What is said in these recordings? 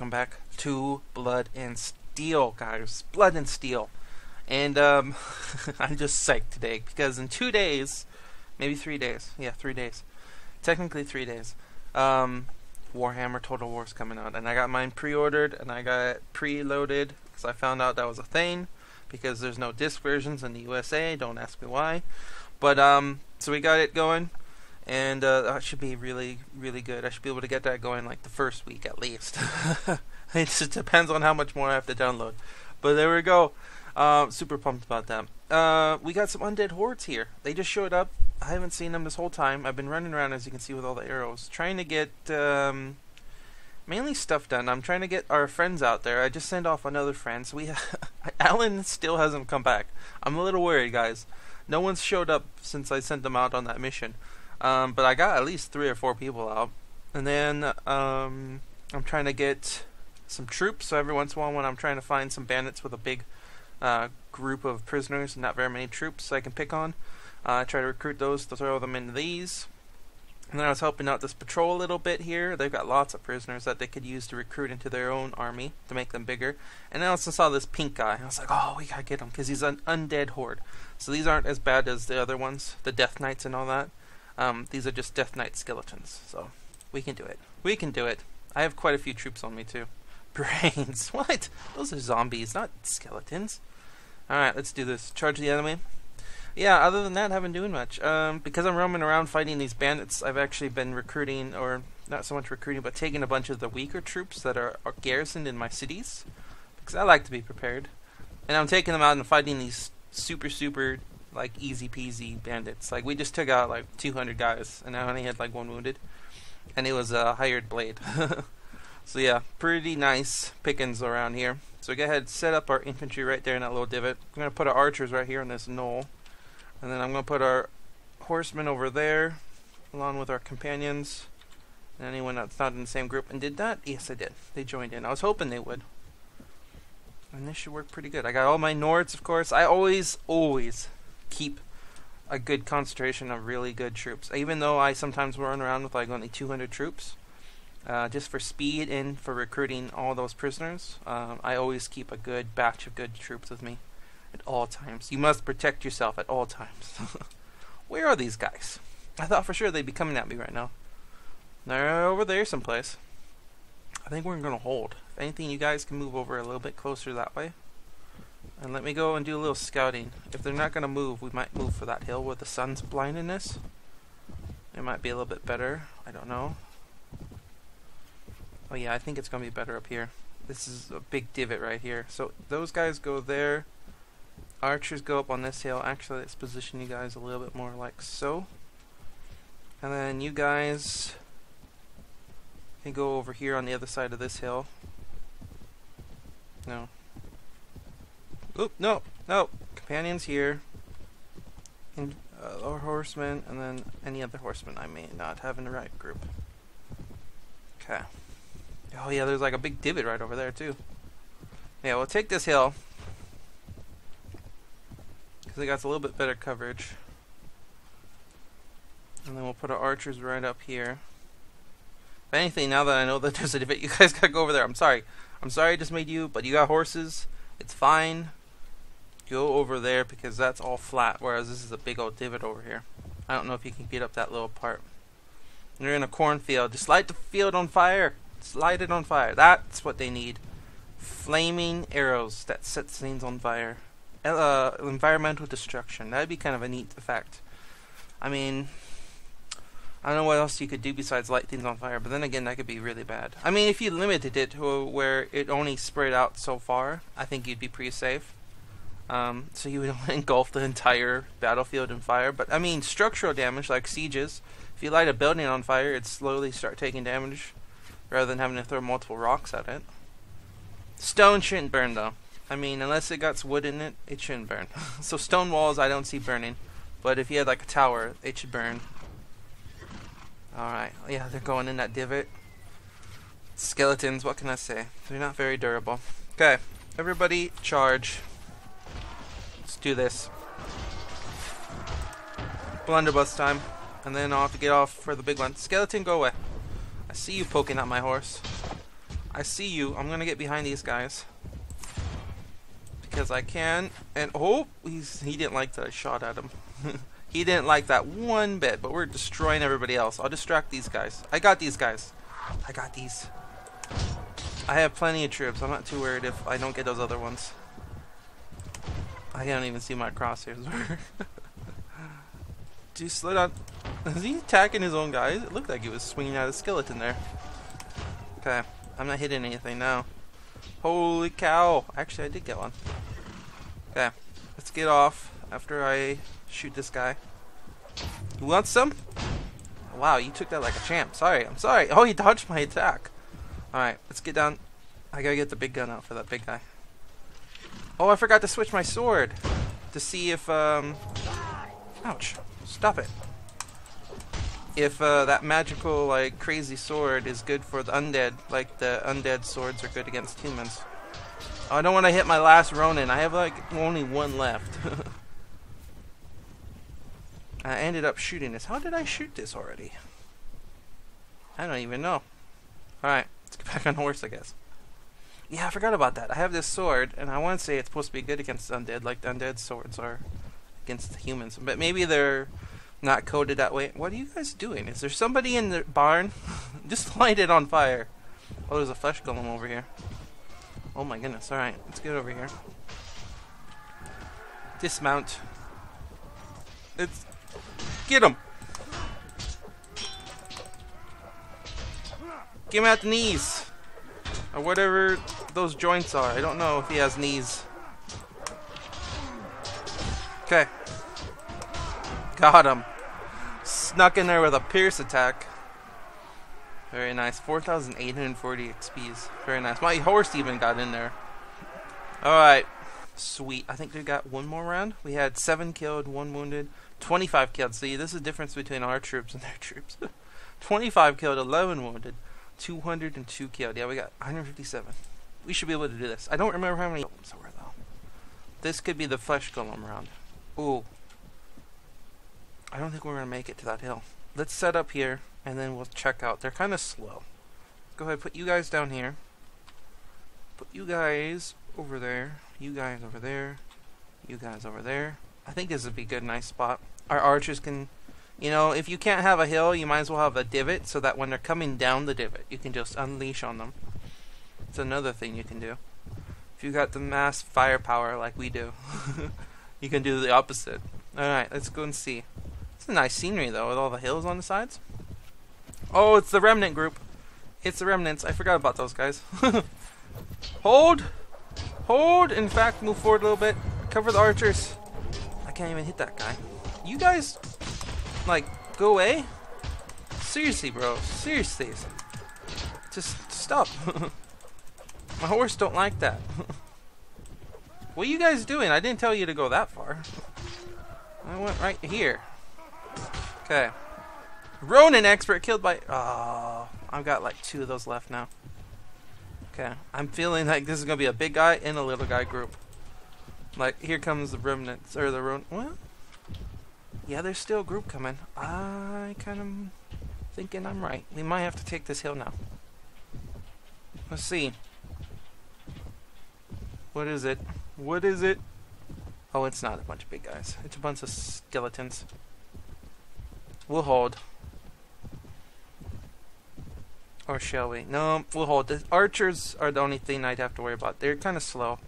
welcome back to Blood and Steel, guys. Blood and Steel. And I'm just psyched today because in 2 days, maybe 3 days, yeah, 3 days, technically 3 days, Warhammer Total War is coming out, and I got mine pre-ordered and I got pre-loaded because I found out that was a thing because there's no disc versions in the USA. Don't ask me why, but so we got it going. And that should be really, really good. I should be able to get that going like the first week at least. It just depends on how much more I have to download. But there we go. Super pumped about that. We got some undead hordes here. They just showed up. I haven't seen them this whole time. I've been running around, as you can see, with all the arrows. Trying to get mainly stuff done. I'm trying to get our friends out there. I just sent off another friend. So Alan still hasn't come back. I'm a little worried, guys. No one's showed up since I sent them out on that mission. But I got at least 3 or 4 people out, and then I'm trying to get some troops. So every once in a while, when I'm trying to find some bandits with a big group of prisoners and not very many troops I can pick on, I try to recruit those to throw them into these. And then I was helping out this patrol a little bit here. They've got lots of prisoners that they could use to recruit into their own army to make them bigger. And then I also saw this pink guy. I was like, oh, we gotta get him because he's an undead horde. So these aren't as bad as the other ones, the Death Knights and all that. These are just Death Knight skeletons, so we can do it. We can do it. I have quite a few troops on me, too. Brains. What? Those are zombies, not skeletons. Alright, let's do this. Charge the enemy. Yeah, other than that, I haven't doing much. Because I'm roaming around fighting these bandits, I've actually been recruiting, or not so much recruiting, but taking a bunch of the weaker troops that are garrisoned in my cities. Because I like to be prepared. And I'm taking them out and fighting these super, super... like easy peasy bandits. Like we just took out like 200 guys, and I only had like 1 wounded, and it was a hired blade. So yeah, pretty nice pickings around here. So go ahead, set up our infantry right there in that little divot. I'm gonna put our archers right here on this knoll, and then I'm gonna put our horsemen over there, along with our companions, and anyone that's not in the same group. And did that? Yes, I did. They joined in. I was hoping they would. And this should work pretty good. I got all my Nords, of course. I always keep a good concentration of really good troops, even though I sometimes run around with like only 200 troops, just for speed and for recruiting all those prisoners. I always keep a good batch of good troops with me at all times. You must protect yourself at all times. Where are these guys? I thought for sure they'd be coming at me right now. They're over there someplace. I think we're gonna hold. If anything, you guys can move over a little bit closer that way. And let me go and do a little scouting. If they're not going to move, we might move for that hill where the sun's blinding us. It might be a little bit better. I don't know. Oh yeah, I think it's going to be better up here. This is a big divot right here. So those guys go there. Archers go up on this hill. Actually, let's position you guys a little bit more like so. And then you guys can go over here on the other side of this hill. No. Oop, no, companions here, and our horsemen, and then any other horsemen I may not have in the right group. Okay. Oh yeah, there's like a big divot right over there too. Yeah, we'll take this hill, because it got a little bit better coverage. And then we'll put our archers right up here. If anything, now that I know that there's a divot, you guys gotta go over there. I'm sorry I just made you, but you got horses, it's fine. Go over there because that's all flat, whereas this is a big old divot over here. I don't know if you can get up that little part. You're in a cornfield. Just light the field on fire. Just light it on fire. That's what they need. Flaming arrows that sets things on fire. Environmental destruction. That'd be kind of a neat effect. I mean, I don't know what else you could do besides light things on fire, but then again, that could be really bad. I mean, if you limited it to where it only spread out so far, I think you'd be pretty safe. So you would engulf the entire battlefield in fire. But I mean, structural damage like sieges, if you light a building on fire, it'd slowly start taking damage rather than having to throw multiple rocks at it. Stone shouldn't burn though. I mean, unless it got wood in it, it shouldn't burn. So stone walls I don't see burning, but if you had like a tower, it should burn. Alright, yeah, they're going in that divot. Skeletons, what can I say? They're not very durable. Okay, everybody charge. Let's do this. Blunderbuss time, and then I'll have to get off for the big one. Skeleton, go away. I see you poking at my horse. I see you. I'm gonna get behind these guys because I can. And oh, he didn't like that I shot at him. He didn't like that one bit. But we're destroying everybody else. I'll distract these guys. I got these guys. I got these. I have plenty of troops. I'm not too worried if I don't get those other ones. I don't even see my crosshairs. Dude, slow down. Is he attacking his own guys? It looked like he was swinging at a skeleton there. Okay, I'm not hitting anything now. Holy cow! Actually, I did get one. Okay, let's get off after I shoot this guy. You want some? Wow, you took that like a champ. Sorry, I'm sorry. Oh, he dodged my attack. Alright, let's get down. I gotta get the big gun out for that big guy. Oh, I forgot to switch my sword to see if, ouch, stop it. If that magical, like, crazy sword is good for the undead, like the undead swords are good against humans. Oh, I don't want to hit my last Ronin. I have, like, only one left. I ended up shooting this. How did I shoot this already? I don't even know. Alright, let's get back on horse, I guess. Yeah, I forgot about that. I have this sword, and I want to say it's supposed to be good against undead, like the undead swords are against the humans. But maybe they're not coded that way. What are you guys doing? Is there somebody in the barn? Just light it on fire. Oh, there's a flesh golem over here. Oh my goodness. Alright, let's get over here. Dismount. Let's get him. Get him at the knees. Or whatever those joints are. I don't know if he has knees. Okay. Got him. Snuck in there with a pierce attack. Very nice. 4,840 XPs. Very nice. My horse even got in there. Alright. Sweet. I think we got one more round. We had 7 killed, 1 wounded, 25 killed. See, this is the difference between our troops and their troops. 25 killed, 11 wounded. 202 killed. Yeah, we got 157. We should be able to do this. I don't remember how many golems there were though. This could be the flesh golem round. Ooh. I don't think we're gonna make it to that hill. Let's set up here and then we'll check out. They're kinda slow. Go ahead, put you guys down here. Put you guys over there. You guys over there. You guys over there. I think this would be a good nice spot. Our archers can, you know, if you can't have a hill, you might as well have a divot so that when they're coming down the divot, you can just unleash on them. It's another thing you can do. If you got the mass firepower like we do, you can do the opposite. Alright, let's go and see. It's a nice scenery though, with all the hills on the sides. Oh, it's the remnant group. It's the remnants. I forgot about those guys. Hold! Hold! In fact, move forward a little bit. Cover the archers. I can't even hit that guy. You guys... like, go away? Seriously, bro. Seriously. Just stop. My horse don't like that. What are you guys doing? I didn't tell you to go that far. I went right here. Okay. Ronin expert killed by... oh, I've got like 2 of those left now. Okay. I'm feeling like this is going to be a big guy and a little guy group. Like, here comes the remnants. Or the Ronin... what? Yeah, there's still a group coming. I kind of thinking I'm right. We might have to take this hill now. Let's see. What is it? What is it? Oh, it's not a bunch of big guys. It's a bunch of skeletons. We'll hold. Or shall we? No, we'll hold. The archers are the only thing I'd have to worry about. They're kind of slow.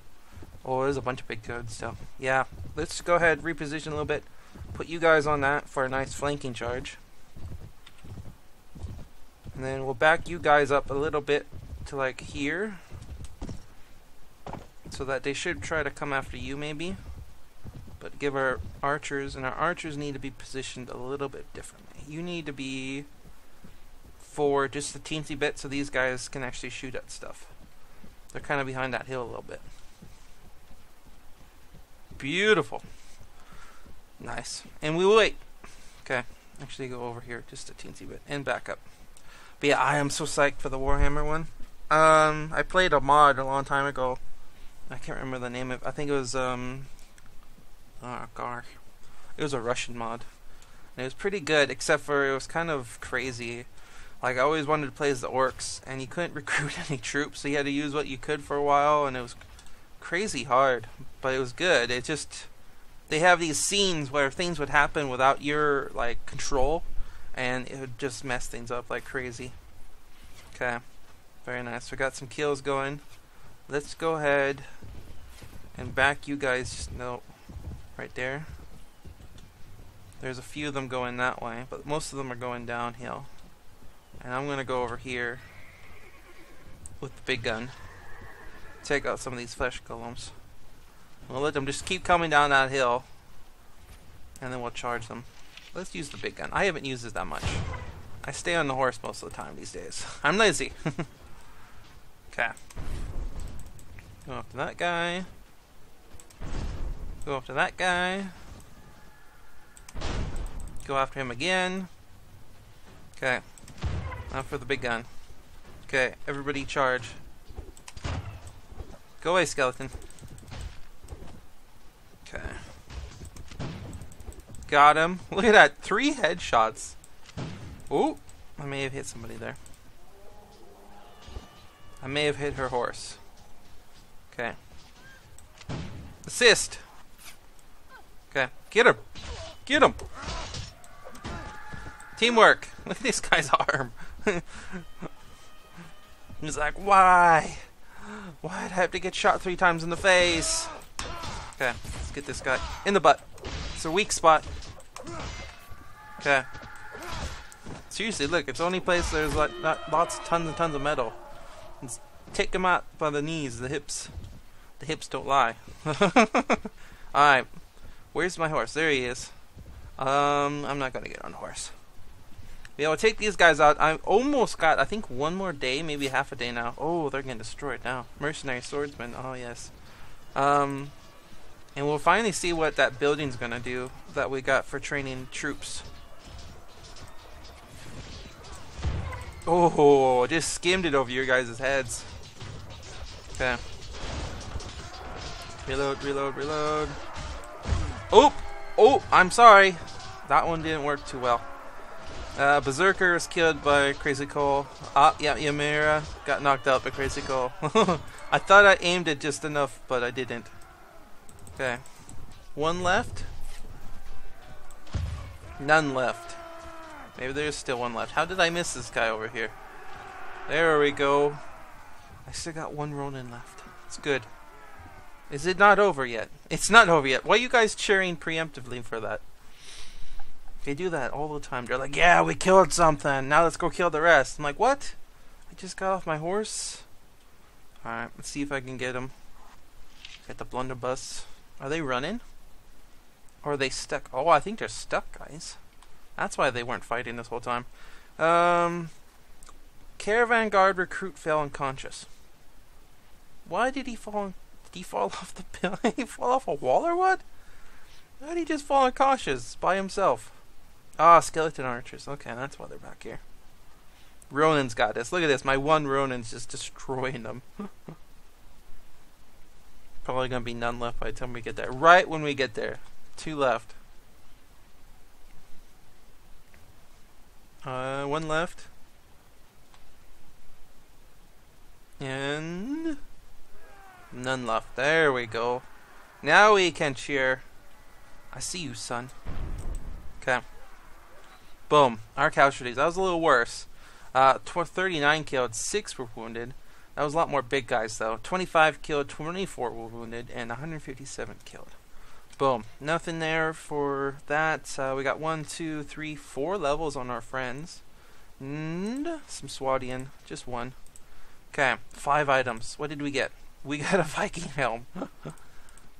Oh, there's a bunch of big dudes, so yeah. Let's go ahead, reposition a little bit. Put you guys on that for a nice flanking charge. And then we'll back you guys up a little bit to like here. So that they should try to come after you maybe. But give our archers, and our archers need to be positioned a little bit differently. You need to be for just a teensy bit so these guys can actually shoot at stuff. They're kind of behind that hill a little bit. Beautiful. Nice. And we will wait. Okay. Actually go over here just a teensy bit and back up. But yeah, I am so psyched for the Warhammer one. I played a mod a long time ago. I can't remember the name of it. I think it was oh gosh. It was a Russian mod. And it was pretty good except for it was kind of crazy. Like, I always wanted to play as the orcs, and you couldn't recruit any troops, so you had to use what you could for a while, and it was crazy hard, but it was good. It just, they have these scenes where things would happen without your, like, control, and it would just mess things up like crazy. Okay, very nice. We got some kills going. Let's go ahead and back you guys, just, no, right there. There's a few of them going that way, but most of them are going downhill. And I'm gonna go over here with the big gun, take out some of these flesh golems. We'll let them just keep coming down that hill, and then we'll charge them. Let's use the big gun. I haven't used it that much. I stay on the horse most of the time these days. I'm lazy. Okay. Go after that guy. Go after that guy. Go after him again. Okay. Now for the big gun. Okay, everybody charge. Go away, skeleton. Okay. Got him. Look at that. 3 headshots. Ooh, I may have hit somebody there. I may have hit her horse. Okay. Assist. Okay, get him. Get him. Teamwork. Look at this guy's arm. He's like, why? Why'd I have to get shot 3 times in the face? Okay, let's get this guy in the butt. It's a weak spot. Okay. Seriously, look, it's the only place there's like lots, tons and tons of metal. Let's take him out by the knees, the hips. The hips don't lie. Alright, where's my horse? There he is. I'm not gonna get on the horse. Yeah, we'll take these guys out. I've almost got, I think, 1 more day, maybe half a day now. Oh, they're getting destroyed now. Mercenary swordsmen, oh yes. And we'll finally see what that building's gonna do that we got for training troops. Oh, just skimmed it over your guys' heads. Okay. Reload, reload, reload. Oh! Oh, I'm sorry. That one didn't work too well. Berserker was killed by Crazy Cole. Ah, yeah, Ymira got knocked out by Crazy Cole. I thought I aimed it just enough, but I didn't. Okay. 1 left. None left. Maybe there's still 1 left. How did I miss this guy over here? There we go. I still got 1 Ronin left. It's good. Is it not over yet? It's not over yet. Why are you guys cheering preemptively for that? They do that all the time. They're like, yeah, we killed something. Now let's go kill the rest. I'm like, what? I just got off my horse? Alright, let's see if I can get him. Get the blunderbuss. Are they running? Or are they stuck? Oh, I think they're stuck, guys. That's why they weren't fighting this whole time. Caravan guard recruit fell unconscious. Why did he fall? Did he fall off the building? He fall off a wall or what? Why did he just fall unconscious by himself? Ah, skeleton archers. Okay, that's why they're back here. Ronin's got this. Look at this. My 1 Ronin's just destroying them. Probably gonna be none left by the time we get there. Right when we get there. 2 left. 1 left. And none left. There we go. Now we can cheer. I see you, son. Okay. Boom. Our casualties. That was a little worse. 39 killed, 6 were wounded. That was a lot more big guys, though. 25 killed, 24 were wounded, and 157 killed. Boom. Nothing there for that. We got 1, 2, 3, 4 levels on our friends. And some Swadian. Just 1. Okay. 5 items. What did we get? We got a Viking helm.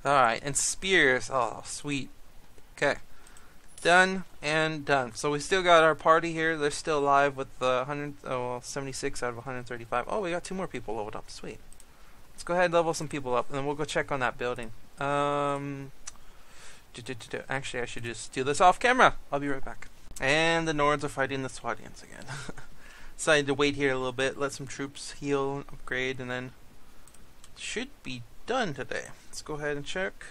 Alright. And spears. Oh, sweet. Okay. Done and done. So we still got our party here. They're still alive with 76 out of 135. Oh, we got 2 more people leveled up. Sweet. Let's go ahead and level some people up, and then we'll go check on that building. Actually, I should just do this off camera. I'll be right back. And the Nords are fighting the Swadians again. Decided to wait here a little bit, let some troops heal and upgrade, and then should be done today. Let's go ahead and check.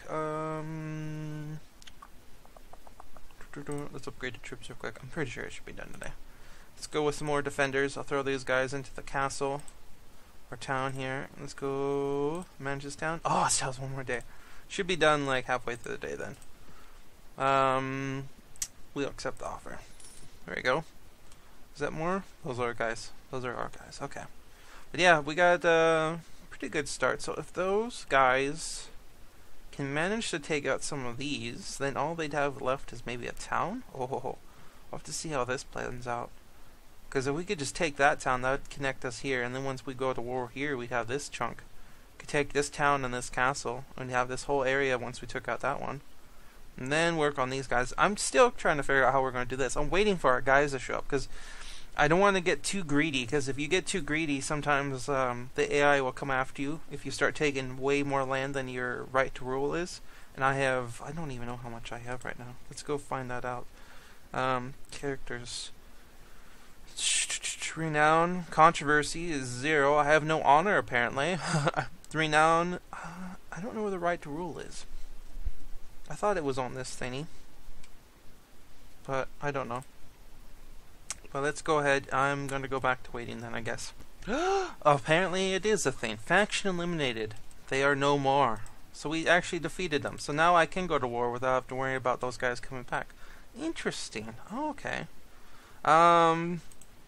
Let's upgrade the troops real quick. I'm pretty sure it should be done today. Let's go with some more defenders. I'll throw these guys into the castle or town here. Let's go manage this town. Oh, it still has one more day. Should be done like halfway through the day then. We'll accept the offer. There we go. Is that more? Those are our guys. Those are our guys. Okay. But yeah, we got a pretty good start. So if those guys can manage to take out some of these, then all they'd have left is maybe a town? Oh, ho, ho. We'll have to see how this plans out. Because if we could just take that town, that would connect us here. And then once we go to war here, we'd have this chunk. Could take this town and this castle. And have this whole area once we took out that one. And then work on these guys. I'm still trying to figure out how we're going to do this. I'm waiting for our guys to show up because I don't want to get too greedy. Because if you get too greedy, sometimes the AI will come after you if you start taking way more land than your right to rule is. And I don't even know how much I have right now. Let's go find that out. Characters. Renown. Controversy is 0. I have no honor apparently. Renown. I don't know where the right to rule is. I thought it was on this thingy, but I don't know. But let's go ahead. I'm going to go back to waiting then, I guess. Apparently it is a thing. Faction eliminated. They are no more. So we actually defeated them. So now I can go to war without having to worry about those guys coming back. Interesting. Oh, okay.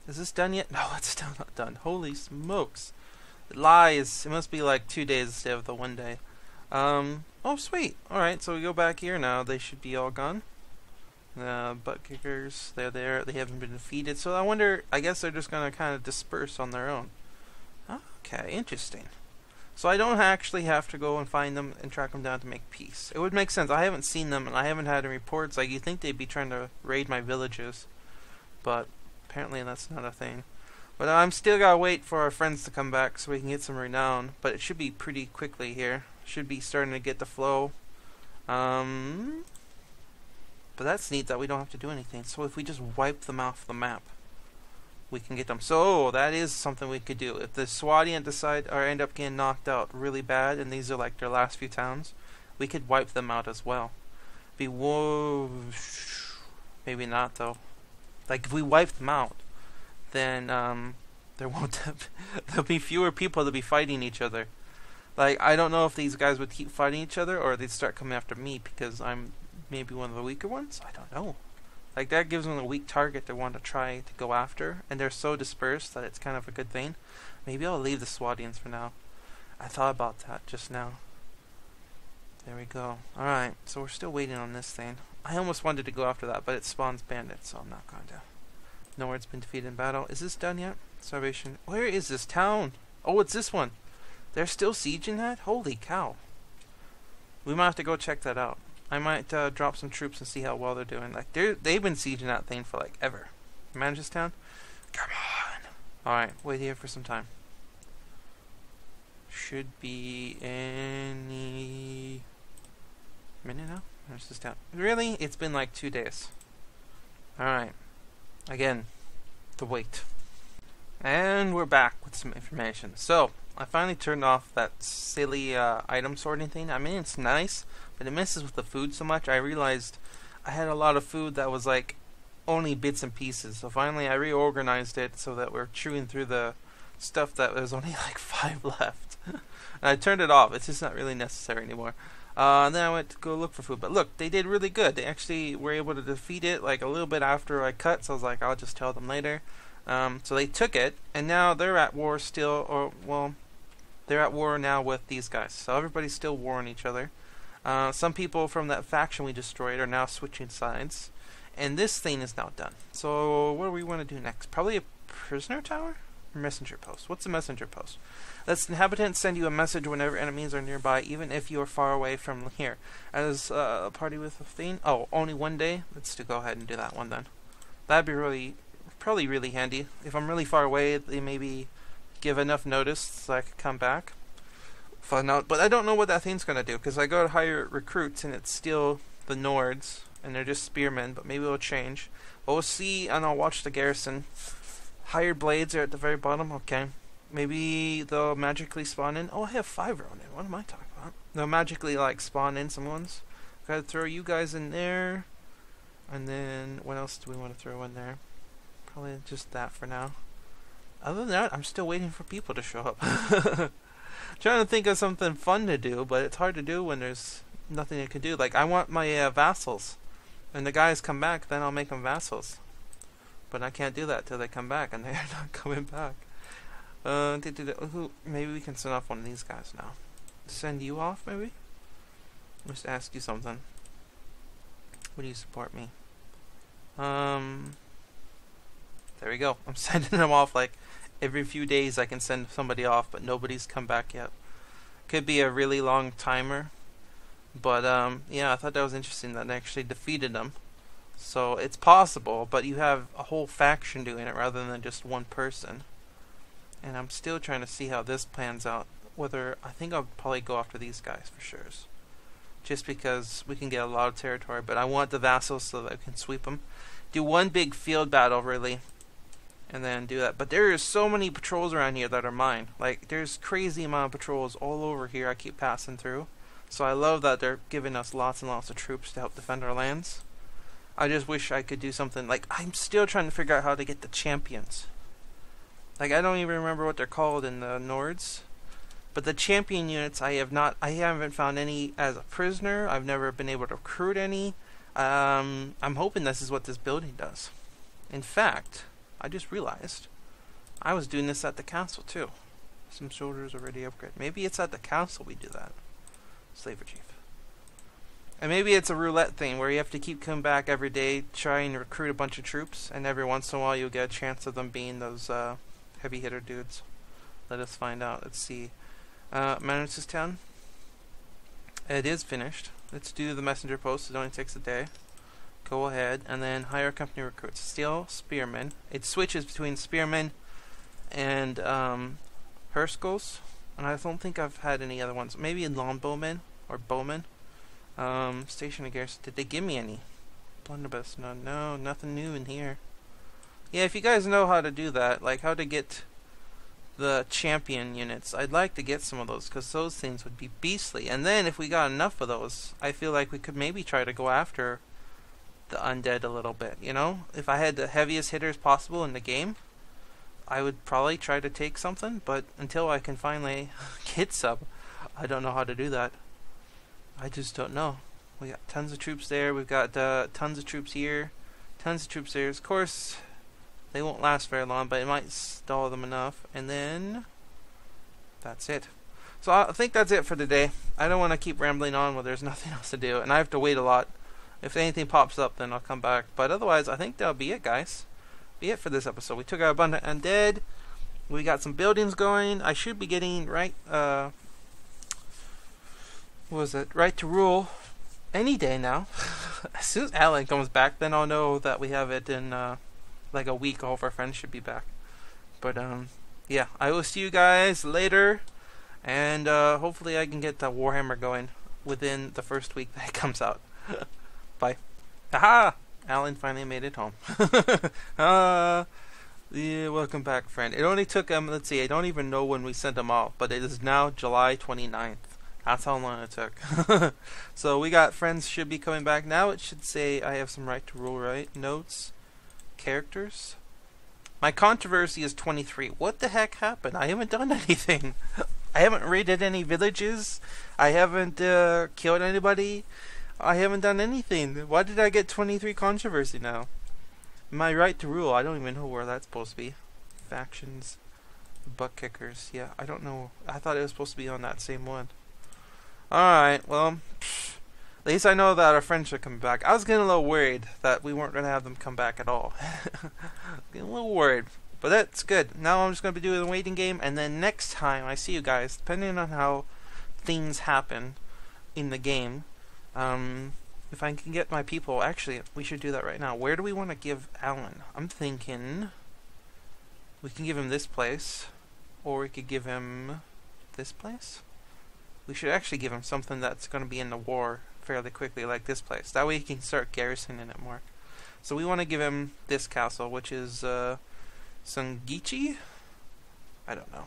Is this done yet? No, it's still not done. Holy smokes. It lies. It must be like 2 days instead of the 1 day. Oh sweet, alright, so we go back here now, they should be all gone. The butt kickers, they're there, they haven't been defeated, so I wonder, I guess they're just gonna kind of disperse on their own. Okay, interesting. So I don't actually have to go and find them and track them down to make peace. It would make sense, I haven't seen them and I haven't had any reports, like you'd think they'd be trying to raid my villages. But apparently that's not a thing. But I'm still gotta wait for our friends to come back so we can get some renown, but it should be pretty quickly here. Should be starting to get the flow. But that's neat that we don't have to do anything. So if we just wipe them off the map, we can get them. So that is something we could do. If the Swadian decide or end up getting knocked out really bad, and these are like their last few towns, we could wipe them out as well. Whoa, maybe not though. Like if we wipe them out, then there won't there'll be fewer people to be fighting each other. Like, I don't know if these guys would keep fighting each other or they'd start coming after me because I'm maybe one of the weaker ones. I don't know. Like, that gives them a weak target they want to try to go after. And they're so dispersed that it's kind of a good thing. Maybe I'll leave the Swadians for now. I thought about that just now. There we go. Alright, so we're still waiting on this thing. I almost wanted to go after that, but it spawns bandits, so I'm not going to. Nord's been defeated in battle. Is this done yet? Starvation. Where is this town? Oh, it's this one. They're still sieging that? Holy cow. We might have to go check that out. I might drop some troops and see how well they're doing. Like, they've been sieging that thing for, like, ever. Manage this town? Come on! Alright, wait here for some time. Should be any minute now? Manage this town. Really? It's been, like, 2 days. Alright. Again, the wait. And we're back with some information. So, I finally turned off that silly item sorting thing. I mean, it's nice, but it messes with the food so much. I realized I had a lot of food that was like only bits and pieces. So finally I reorganized it so that we're chewing through the stuff that there's only like 5 left. And I turned it off. It's just not really necessary anymore. And then I went to go look for food. But look, they did really good. They actually were able to defeat it like a little bit after I cut. So I was like, I'll just tell them later. So they took it, and now they're at war still, or well, they're at war now with these guys. So everybody's still warring each other. Some people from that faction we destroyed are now switching sides. And this thing is now done. So what do we want to do next? Probably a prisoner tower? Messenger post. What's a messenger post? Lets inhabitants send you a message whenever enemies are nearby, even if you are far away from here. As a party with a thing? Oh, only 1 day? Let's go ahead and do that one then. That'd be really, probably really handy. If I'm really far away, they maybe give enough notice so I could come back, find out. But I don't know what that thing's gonna do because I go to hire recruits and it's still the Nords and they're just spearmen. But maybe it'll change. But we'll see, and I'll watch the garrison. Hired blades are at the very bottom. Okay, maybe they'll magically spawn in. Oh, I have 5 Ronin. What am I talking about? They'll magically like spawn in some ones. Gotta throw you guys in there, and then what else do we want to throw in there? probably just that for now. Other than that, I'm still waiting for people to show up. Trying to think of something fun to do, but it's hard to do when there's nothing you can do. Like, I want my vassals. When the guys come back, then I'll make them vassals. But I can't do that till they come back, and they're not coming back. Maybe we can send off one of these guys now. Send you off, maybe? Just ask you something. Would you support me? There we go. I'm sending them off like every few days. I can send somebody off, but nobody's come back yet. Could be a really long timer, but yeah, I thought that was interesting that I actually defeated them. So it's possible, but you have a whole faction doing it rather than just one person. And I'm still trying to see how this plans out. Whether I think I'll probably go after these guys for sure, just because we can get a lot of territory. But I want the vassals so that I can sweep them. Do one big field battle really. And then do that. But there are so many patrols around here that are mine. Like, there's crazy amount of patrols all over here I keep passing through. So I love that they're giving us lots and lots of troops to help defend our lands. I just wish I could do something. Like, I'm still trying to figure out how to get the champions. Like, I don't even remember what they're called in the Nords. But the champion units, I haven't found any as a prisoner. I've never been able to recruit any. I'm hoping this is what this building does. In fact, I just realized I was doing this at the castle too. Some soldiers already upgrade. Maybe it's at the castle we do that. Slaver chief. And maybe it's a roulette thing where you have to keep coming back every day, trying to recruit a bunch of troops, and every once in a while you'll get a chance of them being those heavy hitter dudes. Let us find out. Let's see. Manus' town. It is finished. Let's do the messenger post. It only takes a day. Go ahead and then hire company recruits. Steel spearmen. It switches between spearmen and Herskels, and I don't think I've had any other ones. Maybe longbowmen or bowmen. Station of garrison. Did they give me any? Blunderbuss. No, nothing new in here. Yeah, if you guys know how to do that, like how to get the champion units, I'd like to get some of those because those things would be beastly. And then if we got enough of those, I feel like we could maybe try to go after the undead a little bit, you know? If I had the heaviest hitters possible in the game, I would probably try to take something, but until I can finally get some, I don't know how to do that. I just don't know. We got tons of troops there, we've got tons of troops here, tons of troops there. Of course, they won't last very long, but it might stall them enough, and then that's it. So I think that's it for today. I don't want to keep rambling on when there's nothing else to do, and I have to wait a lot. If anything pops up, then I'll come back. But otherwise, I think that'll be it, guys. Be it for this episode. We took our abundant undead. We got some buildings going. I should be getting right. What was it? Right to rule. Any day now. As soon as Alan comes back, then I'll know that we have it in like a week. All of our friends should be back. But yeah, I will see you guys later, and hopefully I can get the Warhammer going within the first week that it comes out. Bye. Aha! Alan finally made it home. Yeah, welcome back, friend. It only took him, let's see, I don't even know when we sent him off, but it is now July 29th. That's how long it took. So we got friends should be coming back now. It should say I have some right to rule, right? Notes, characters. My controversy is 23. What the heck happened? I haven't done anything. I haven't raided any villages. I haven't killed anybody. I haven't done anything. Why did I get 23 controversy now? My right to rule, I don't even know where that's supposed to be. Factions, butt kickers, yeah, I don't know. I thought it was supposed to be on that same one. Alright, well, at least I know that our friends should come back. I was getting a little worried that we weren't going to have them come back at all. Getting a little worried, but that's good. Now I'm just going to be doing the waiting game, and then next time I see you guys, depending on how things happen in the game, if I can get my people, actually, we should do that right now. Where do we want to give Alan? I'm thinking we can give him this place, or we could give him this place. We should actually give him something that's going to be in the war fairly quickly, like this place. That way he can start garrisoning it more. So we want to give him this castle, which is Sungichi? I don't know.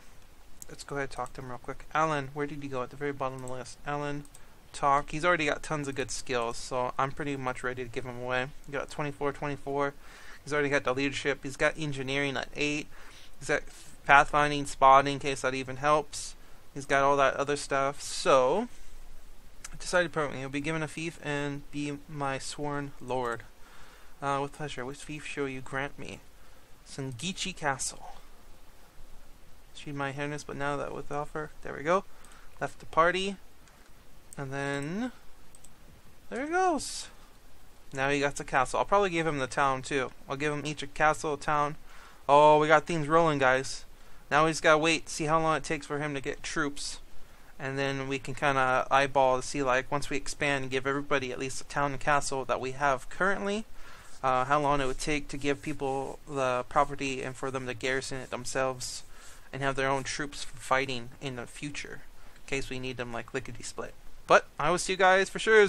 Let's go ahead and talk to him real quick. Alan, where did you go? At the very bottom of the list. Alan... Talk. He's already got tons of good skills, so I'm pretty much ready to give him away. You got 24, 24. He's already got the leadership. He's got engineering at 8. He's got pathfinding, spotting, in case that even helps. He's got all that other stuff. So, I decided permanently he'll be given a fief and be my sworn lord. With pleasure, which fief shall you grant me? Sungichi Castle. She's my highness, but now that with offer, there we go. Left the party. And then, there he goes. Now he got the castle. I'll probably give him the town too. I'll give him each a castle, a town. Oh, we got things rolling, guys. Now we just gotta wait, see how long it takes for him to get troops. And then we can kinda eyeball to see, like, once we expand, give everybody at least a town and castle that we have currently. How long it would take to give people the property and for them to garrison it themselves and have their own troops for fighting in the future. In case we need them like lickety split. But I will see you guys for sure.